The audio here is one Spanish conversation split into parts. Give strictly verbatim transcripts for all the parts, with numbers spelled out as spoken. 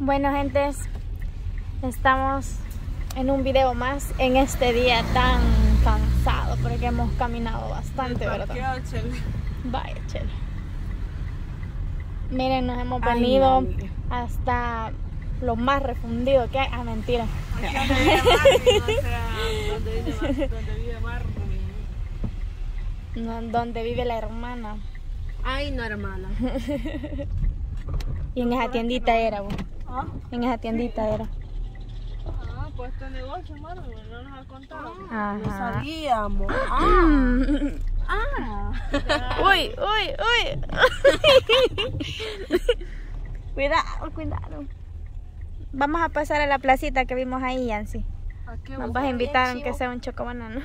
Bueno, gentes, estamos en un video más en este día tan cansado porque hemos caminado bastante, el ¿verdad? Vaya, Chelo. Vaya, Chelo. Miren, nos hemos venido ay, hasta lo más refundido que hay. Ah, mentira. Donde vive la hermana. Ay, no, hermana. Y en esa tiendita era, vos. ¿Ah? En esa tiendita sí. Era. Ah, pues este negocio, hermano, no nos ha contado. Ah, no sabíamos. Ah. Ah. Uy, uy, uy. Cuidado, cuidado. Vamos a pasar a la placita que vimos ahí, Yancy. Nos vas a invitar aunque sea un chocobanano.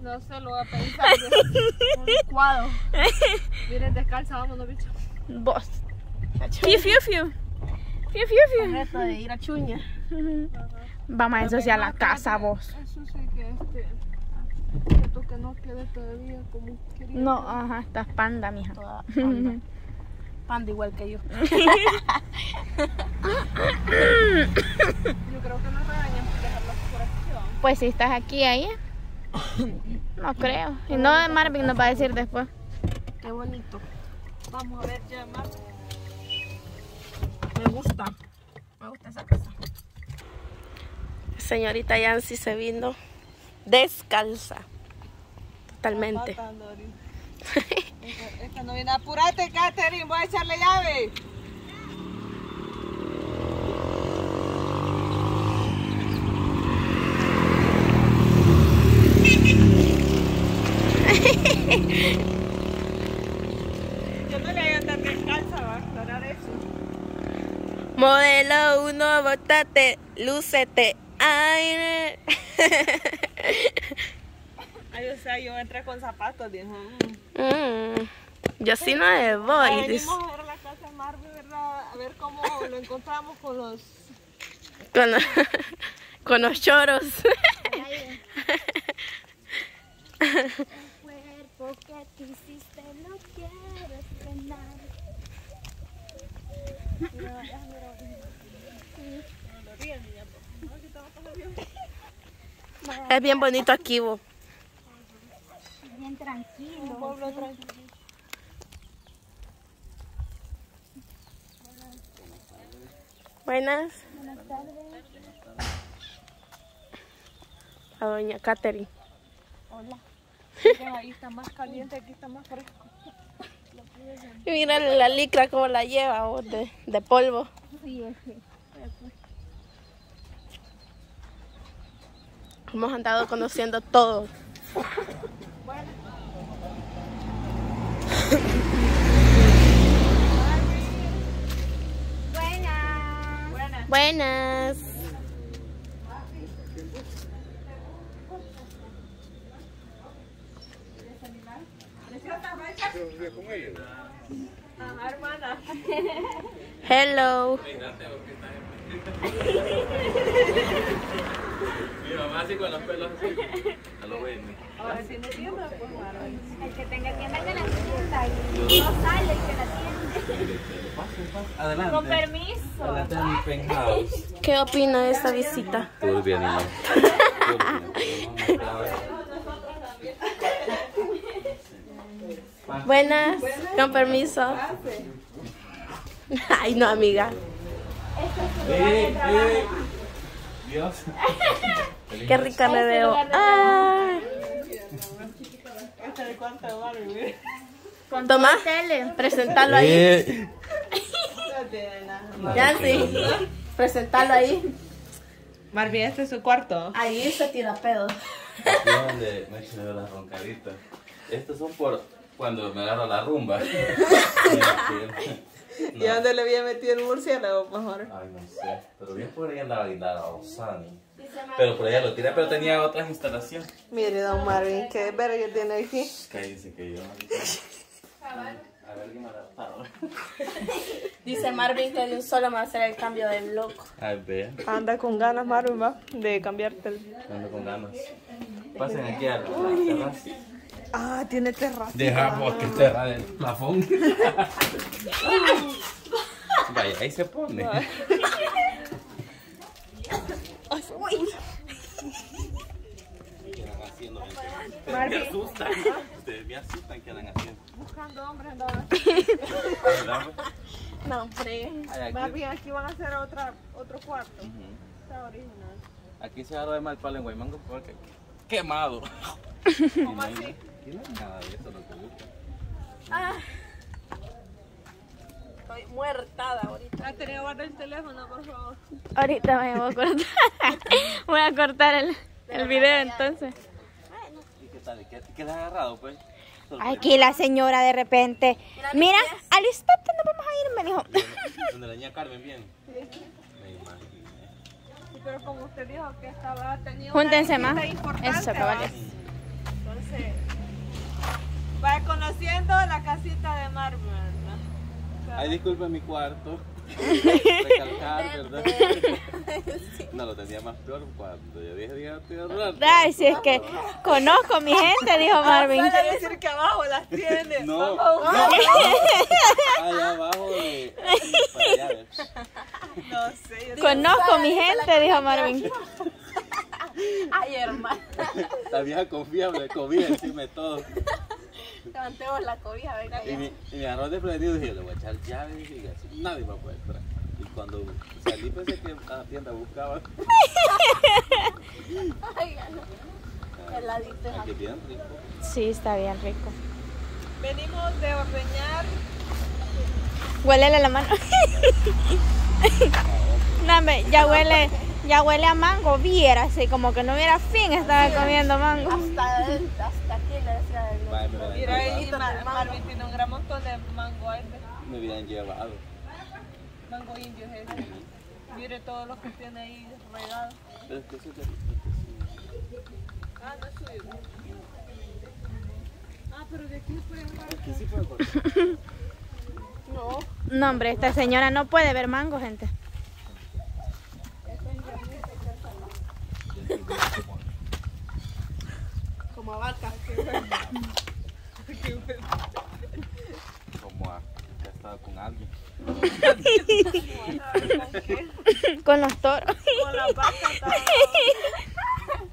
No sé, lo voy a pensar. Un licuado. Miren, descalza, vámonos, bicho. Vos. Fiu, fiu, fiu. Fiu, fiu, fiu. El reto de ir a Chuña. Vamos a ensuciar la casa, vos. Eso sí que este... Esto que no quede todavía como quería. No, ajá, estás panda, mija. Toda panda. Panda igual que yo. Yo creo que nos regañan por dejarlo por aquí. Pues si estás aquí, ahí. No creo. Y no, Marvin nos va a decir después. Qué bonito. Vamos a ver ya, Marvin. Me gusta. Me gusta esa casa. Señorita Yensy se vino descalza. Totalmente. Esta, esta no viene. Apúrate, Catherine, voy a echarle llave. Yo no le voy a andar descalza, va a aclarar eso. Modelo uno, bótate, lúcete, aire. Ay, o sea, yo entré con zapatos, dijo. Mm, yo sí no me voy. Ay, venimos a ver la casa de Marvin, ¿verdad? A ver cómo lo encontramos con los... Con, con los choros. Ay, el cuerpo que tú hiciste no quiero frenar. Mira, vaya, mira. No lo ríen, niña. No, que te va a pasar bien. Es bien bonito aquí, vos. Bien tranquilo. Un pueblo tranquilo. Buenas. Buenas tardes. A doña Catherine. Hola. Ahí está más caliente, aquí está más fresco. Y mira la licra como la lleva, vos, de, de polvo. Sí, sí. Hemos andado conociendo todo. Buenas. Buenas. Buenas. Hello. Mi mamá así con los pelos así. A lo bueno. Ahora tiene tienda, pues claro. El que tenga tienda que la tienda. No sale el que la tienda. Pase, pase. Adelante. Con permiso. Adelante a mi penthouse. ¿Qué opina de esta visita? Turbia, niña. Buenas. Con permiso. Ay, no, amiga. Eh, eh. Dios. Qué rica me veo. Ay. Tomá, presentalo ahí. Ya sí. Presentalo ahí. Marvin, este es su cuarto. Ahí se tira pedos. Aquí es donde me echo las roncaditas. Estos son por cuando me agarro la rumba. No. ¿Y a dónde le había metido el murciélago, mejor? Ay, no sé. Pero bien por ahí andaba bailando a Osani. Pero por allá lo tiré, pero tenía otras instalaciones. Mire, don Marvin, qué verga tiene aquí. Cállese que yo. A ver, ¿qué me ha adaptado? Dice Marvin que de un solo me va a hacer el cambio del loco. Ay, vea. Anda con ganas, Marvin, va, de cambiarte el... Anda con ganas. Pasen aquí a la terraza. Ah, tiene terraza. Deja porque te la plafón. Vaya, ahí se pone. Uy. ¿Qué andan haciendo? Marvin. Me asustan. Ustedes me asustan. ¿Qué andan haciendo? Buscando hombres andaban. No, hombre. Marvin, aquí van a hacer otra, otro cuarto. Uh-huh. Está original. Aquí se agarró de mal palo en Guaymango porque quemado. ¿Cómo así? Aquí no hay nada de eso, lo que gusta. Ah. Estoy muertada ahorita. Te voy a guardar el teléfono, por favor. Ahorita me voy a cortar. Voy a cortar el, el video entonces. ¿Y qué tal? ¿Qué, qué le has agarrado, pues? Sorpresa. Aquí la señora de repente. Mira, al instante no vamos a ir, me dijo. ¿Dónde la niña Carmen viene? Sí. Me imaginé. Sí, pero como usted dijo que estaba teniendo. Júntense más. Eso, caballos. Entonces, va conociendo la casita de Marvin. Ay, disculpe mi cuarto. Recalcar, ¿verdad? No, lo tenía más peor cuando yo dije, dígate, ahorrar. Ay, si es que conozco a mi gente, dijo Marvin. No puede decir que abajo las tiene. No, no, allá abajo de... No sé. Conozco a mi gente, dijo Marvin. Ay, hermano. La vieja confiable, comía encima de todo. Levantemos la cobija, venga. Y me, me agarró desprevenido y dije, le voy a echar llaves y así nadie va a poder entrar. Y cuando salí pensé que a la tienda buscaba. Oigan, el ladito es aquí bien rico. Sí, está bien rico. Venimos de ordeñar. Huélele la mano. No, me, ya huele, ya huele a mango, viera así, como que no hubiera fin, estaba comiendo mango. Hasta, hasta aquí le decía el mango. Mira ahí, Marvin tiene un gran montón de mango ahí. Me hubieran llevado. Mango indio es ese. Mire todo lo que tiene ahí regados. Pero es que eso es ah, no es suyo. Ah, pero de aquí puede cortar. Aquí sí puede cortar. No. No, hombre, esta señora no puede ver mango, gente. Como vaca. Como ha estado con alguien. Con los toros. Con las vacas.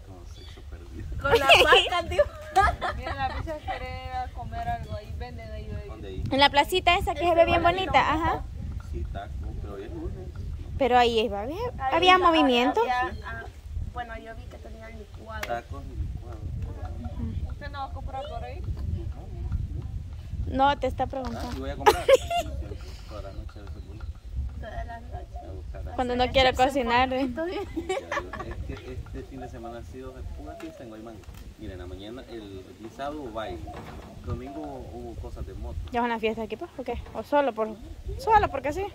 Con sexo perdido. Con las vacas, tío. Mira, la bicha quiere comer algo ahí, venden ahí. En la placita esa que se ve bien bonita. Ajá. Sí, taco, pero hoy es lunes. Pero ahí había movimiento. Bueno, yo vi que tenían licuados. Tacos y licuados. ¿Usted no va a comprar por ahí? No, te está preguntando. Ah, yo voy a comprar. Toda la noche de seguro. Toda la noche. Cuando no quiero cocinar. Este, este fin de semana ha sido de pura fiesta en Guaymán. Miren, la mañana el guisado hubo baile. Domingo hubo cosas de moto. ¿Ya es una fiesta aquí, pues? ¿O qué? ¿O solo? Por, ¿Solo? ¿Porque sí?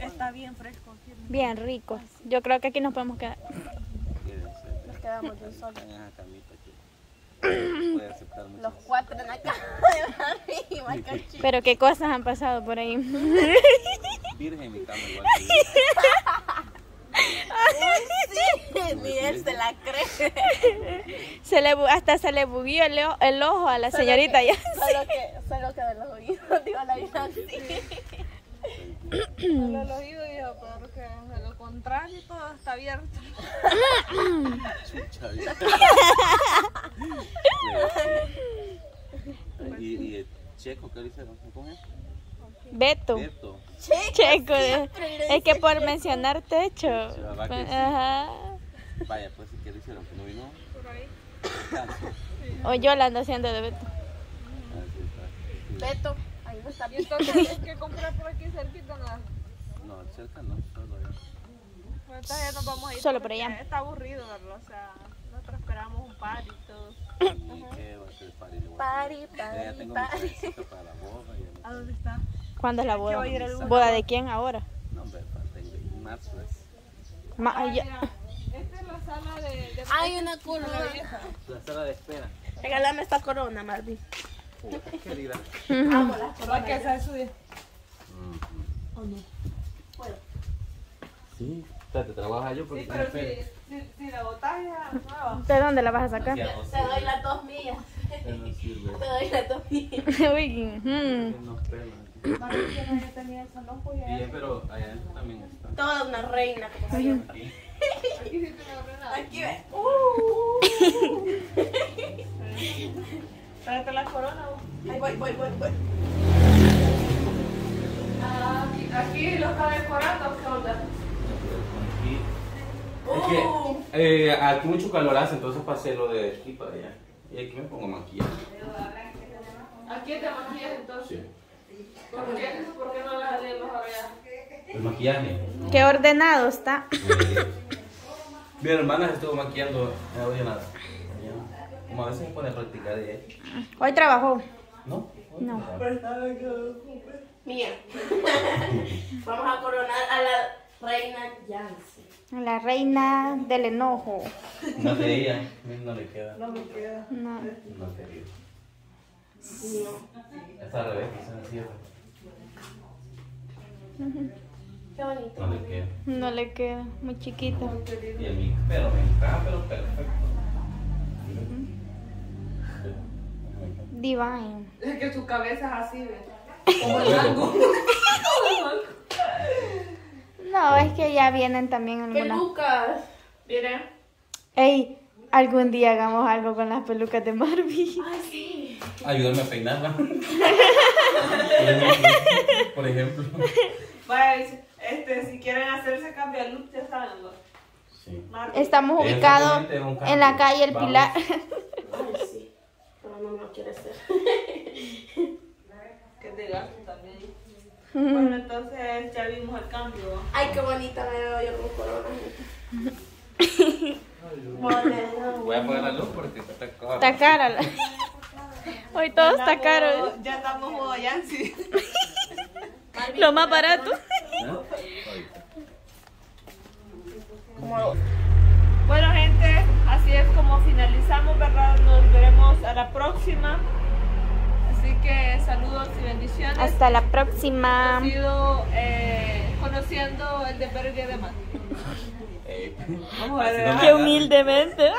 Está bien fresco. Bien rico. Yo creo que aquí nos podemos quedar. Quedamos de sol. Los cuatro en la cama de Marvin. Pero qué cosas han pasado por ahí. Virgen mi cama igual que yo. Sí, ni él se la cree. Se le, hasta se le bugueó el, el ojo a la señorita Yensy. Solo que, solo que de los oídos, digo la vida así. Solo los oídos dijo, porque de lo contrario todo está abierto. Chucha, ¿y, y el Checo qué le hicieron? ¿Cómo es? Beto. Beto. Checo. Checo. Es que por mencionar techo. Ajá. Vaya, pues ¿qué le hicieron? ¿Que no vino? Por ahí. O yo la ando haciendo de Beto. Beto. ¿Y entonces hay que comprar por aquí cerquita o nada? No, cerca no, solo allá. Bueno, entonces ya nos vamos a ir. Solo por allá. Está aburrido, ¿verdad? O sea, nosotros esperamos un party y todo. ¿Y qué va a ser el party? Party, party. Ya tengo mi party para la boda. ¿A dónde está? ¿Cuándo es la boda? ¿Boda de quién ahora? No, hombre, falta en marzo. Esta es la sala de... Hay una corona. La sala de espera. Regálame esta corona, Marvin. Uy, querida. ¿Va a casar su día? ¿O no? ¿Puedo? Sí, te trabajas yo porque... Sí, pero si, si, si la botas ya nueva. ¿De dónde la vas a sacar? Te doy las dos mías. Te doy las dos mías. Uy, Sí, pero allá adentro también está. Toda una reina. Aquí. Aquí sí te lo abre nada. Aquí ves. Uh. Tráete la corona. Ahí voy, voy, voy, voy. Ah, aquí, aquí lo está decorando, ¿qué onda? Aquí. Es uh. que eh, aquí mucho calor hace, entonces pasé lo de aquí para allá. Y aquí me pongo maquillaje. Aquí te maquillas entonces. Sí. ¿Por qué, ¿Por qué no las de los arreglas? El maquillaje. Qué ordenado está. Mi hermana se estuvo maquillando hoy en la mañana. Como a veces se pone a practicar ella. ¿Hoy trabajó? No. Hoy no. Mía. Vamos a coronar a la reina Yensy. A la reina del enojo. No de ella. No le queda. No me queda. No. No te digo. No. Está al revés, quizás así. Qué bonito. No le queda. No le queda, muy chiquito. Y a mí, pero me encanta, pero perfecto. Divine. Es que su cabeza es así, ¿ves? Como el mango. No, es que ya vienen también algunas. ¡Qué pelucas! ¿Vienen? Ey, algún día hagamos algo con las pelucas de Marvin. Ay, sí. Ayúdame a peinarla. Por ejemplo. Pues, este, si quieren hacerse cambio de look, ya saben. Sí. Estamos ubicados en la calle El Vamos. Pilar. Ay, sí. Pero no me lo quiere hacer. Que te gasto también. Bueno, entonces ya vimos el cambio. Ay, qué bonita me veo yo con corona. Voy a apagar la luz porque está cara. Está cara la... Hoy todo ya está caro. Ya estamos modo Yensy. Lo más barato. Bueno, gente, así es como finalizamos, ¿verdad? Nos veremos a la próxima. Así que saludos y bendiciones. Hasta la próxima. Ha sido eh, conociendo el desvergue de Marvin. Qué humildemente.